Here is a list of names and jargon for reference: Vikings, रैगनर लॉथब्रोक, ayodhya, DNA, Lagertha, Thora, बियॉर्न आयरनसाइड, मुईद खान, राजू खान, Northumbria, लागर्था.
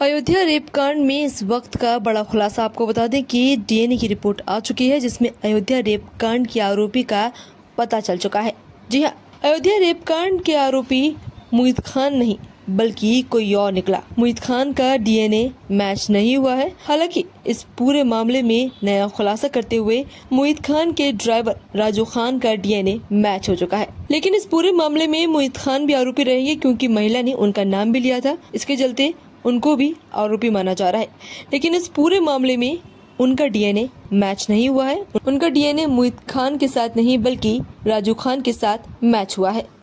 अयोध्या रेपकांड में इस वक्त का बड़ा खुलासा। आपको बता दें कि डीएनए की रिपोर्ट आ चुकी है जिसमें अयोध्या रेपकांड के आरोपी का पता चल चुका है। जी हाँ, अयोध्या रेपकांड के आरोपी मुईद खान नहीं बल्कि कोई और निकला। मुईद खान का डीएनए मैच नहीं हुआ है। हालांकि इस पूरे मामले में नया खुलासा करते हुए मुईद खान के ड्राइवर राजू खान का डीएनए मैच हो चुका है, लेकिन इस पूरे मामले में मुईद खान भी आरोपी रहेंगे क्योंकि महिला ने उनका नाम भी लिया था। इसके चलते उनको भी आरोपी माना जा रहा है, लेकिन इस पूरे मामले में उनका डीएनए मैच नहीं हुआ है। उनका डीएनए मुईद खान के साथ नहीं बल्कि राजू खान के साथ मैच हुआ है।